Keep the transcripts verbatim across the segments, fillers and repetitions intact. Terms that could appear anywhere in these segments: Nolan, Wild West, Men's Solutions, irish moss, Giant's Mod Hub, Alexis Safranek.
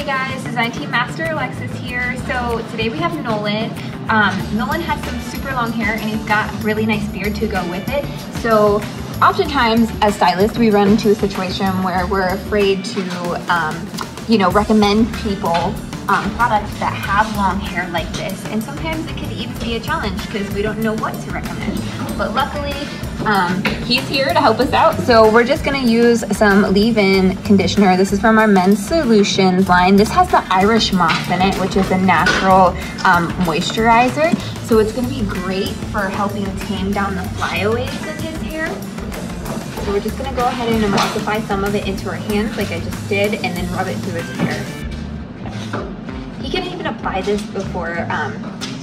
Hey guys, Design Team Master Alexis here. So today we have Nolan. Um, Nolan has some super long hair and he's got a really nice beard to go with it. So oftentimes as stylists we run into a situation where we're afraid to um, you know, recommend people um, products that have long hair like this, and sometimes it can even be a challenge because we don't know what to recommend. But luckily um, he's here to help us out. So we're just gonna use some leave-in conditioner. This is from our Men's Solutions line. This has the Irish moss in it, which is a natural um, moisturizer. So it's gonna be great for helping tame down the flyaways of his hair. So we're just gonna go ahead and emulsify some of it into our hands like I just did, and then rub it through his hair. He can even apply this before um,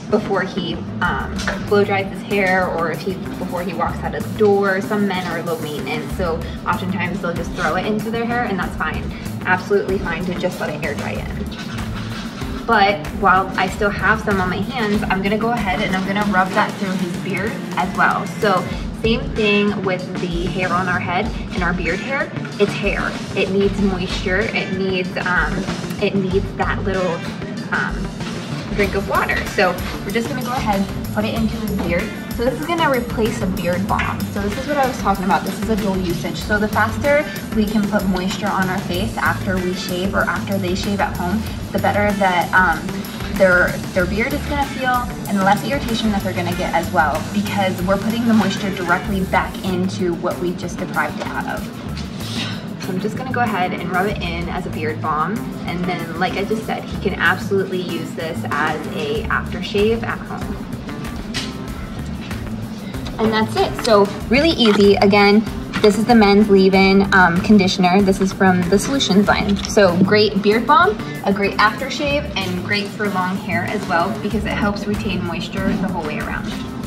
before he um, blow dries his hair, or if he before he walks out of the door. Some men are low maintenance, so oftentimes they'll just throw it into their hair, and that's fine. Absolutely fine to just let it air dry in. But while I still have some on my hands, I'm gonna go ahead and I'm gonna rub that through his beard as well. So same thing with the hair on our head and our beard hair. It's hair. It needs moisture. It needs um, it needs that little um, drink of water. So we're just gonna go ahead, put it into his beard. So this is gonna replace a beard balm. So this is what I was talking about. This is a dual usage. So the faster we can put moisture on our face after we shave or after they shave at home, the better that um, their, their beard is gonna feel, and the less irritation that they're gonna get as well, because we're putting the moisture directly back into what we just deprived it out of. So I'm just gonna go ahead and rub it in as a beard balm, and then like I just said, he can absolutely use this as a aftershave at home. And that's it, so really easy. Again, this is the Men's Leave-In um, Conditioner. This is from the Solutions line. So great beard balm, a great aftershave, and great for long hair as well, because it helps retain moisture the whole way around.